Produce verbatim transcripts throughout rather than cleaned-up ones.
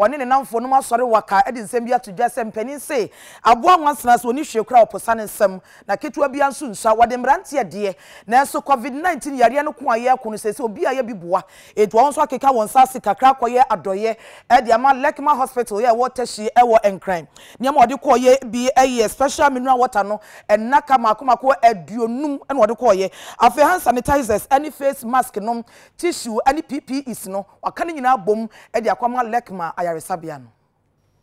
One in an for no sorry waka edin sembia to just and penny say. I want once nas when you shall crowd for sun and some. Nakit will be soon, so what them rantia dear. Now so COVID nineteen Yariano Kwaya Kun says, so be a bibua. It won't so kick out one sassika crack or ye adoye. Eddia Lekma Hospital, yeah, water she ever and crime. Niamo de Koye be a special mineral water no and Nakama Kumako edionum and what the Koye. After hand sanitizers, any face mask, no tissue, any P P E is no, or canning in our boom at the Akama Lekma. Sabiano.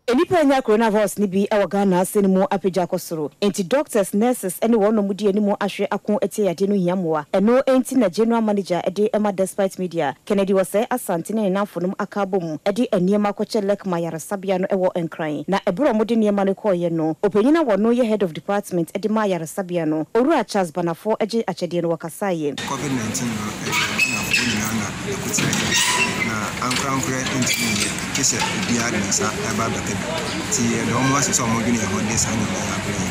Enipa nya coronavirus ni bi ewa Ghana asene mu apagya kosoro enti doctors nurses ene wono mudi ene mu ahwe akon eti yade no hiamoa eno enti na general manager edi Emma Despite Media Kennedy Osei Asante ne nanfonom akabom edi aniema koche Lekma yarasabia no ewo enkran na ebro mudi niema ne koye no openyina wono ye head of department edi ma yarasabia no Owura Charles Banafor edi achede no wakasaye COVID nineteen na wonya na ekuti na ankra ankra enti kese biade sa eba ti le omo aso omo gini e hode sanu na abeni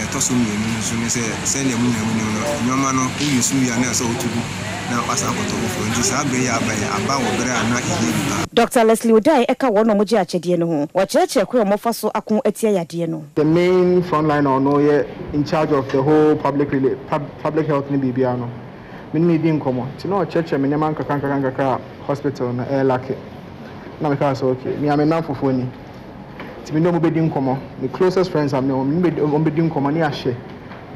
ya to so mi enu so mi se se le mu enu ni no nyoma no e su ya na so otugu na pasa akoto ofo nti sa be ya aban aba wo bere ana iye Doctor Leslie Odae eka wono mo je achede no ho wo cheche kwe omo fa so akon atia yade no the main frontliner no ye in charge of the whole public relate public health ni bibia no me ni di nkomo ti na o cheche me nyama nka nka nka hospital na e lake na me ka so okay me am na fofo ni me no mbedin komo the closest friends am no mbedin komo ni ahye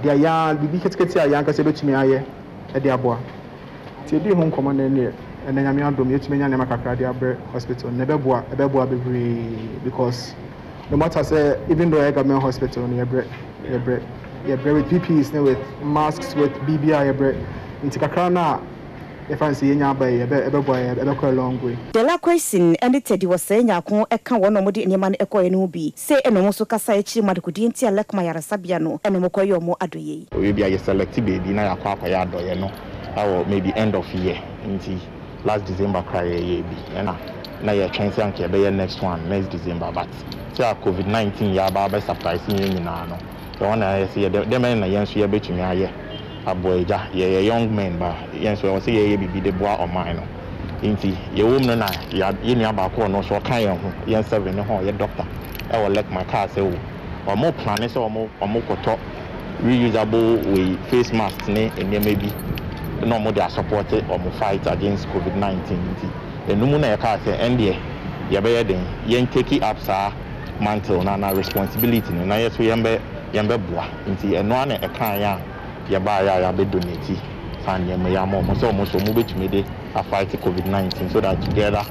dia ya bibi ketekete ya yanka se betumi aye e dia boa ti edi ho komo na ne na nyame adom yetumi nya ne makakra dia bre hospital ne be boa e be boa bebre because no matter say even though I government hospital ne bre e bre e bre with P P Es ne with masks with B B I e bre ntikakra na if I see any boy, I be boy, I be quite long way. The last question, and it said he was saying, "I can't, I can't want no more than a man. I can't no be." Say, "I no more so cast such a mad kudi until I like my yarasabiano. I no more call you more adoye." We be a selective baby now. I can't call you adoye no. Or maybe end of year. Until last December, cry ye be. Now, now your chance is to be next one, next December. But say COVID nineteen, ya ba ba surprising you now no. The one I see, the man I answer you between me aye. A boy, yeah, yeah, young man, but yes, we will see a baby the boy or mine. Inti, your woman, you are in your back or no, so kind of young seven, your doctor. I will let my car say, or more planets or more or more top reusable with face masks, and there may be no more they are supported or more fight against COVID nineteen. The Numuna car say, and yeah, you're better than young take up, sir, mantle, and responsibility. And I yes, we remember, remember, boy, inti, and one a car. Ya ba ya ya be donate fan ya me mo so mo so mo betumi dey a fight COVID nineteen so that together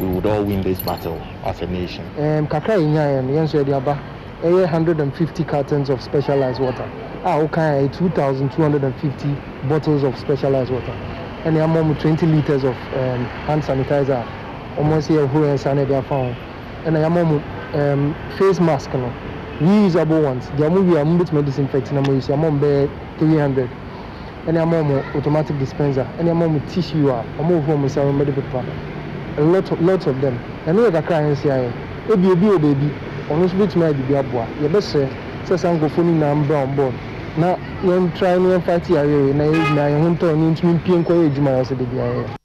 we would all win this battle as a nation. Um kakra nya em yenso dey aba one hundred fifty cartons of specialized water. Ah okay two thousand two hundred fifty bottles of specialized water. And ya mo twenty liters of um, hand sanitizer. Almost here who and sanitizer found. And ya mo um face mask no. Reusable ones. They are moving. I'm bit more disinfecting. I'm using three hundred. And I'm on automatic dispenser. And I'm on tissue. I'm on home with medical paper. A lot, of, lots of them. And we are crying here. Obi obi obi obi. On us bit more obi abwa. You best say. Say some go phone number on board. Now you try and fight here. Now you now you hunt on you. You mean pink or you jump on us obi here.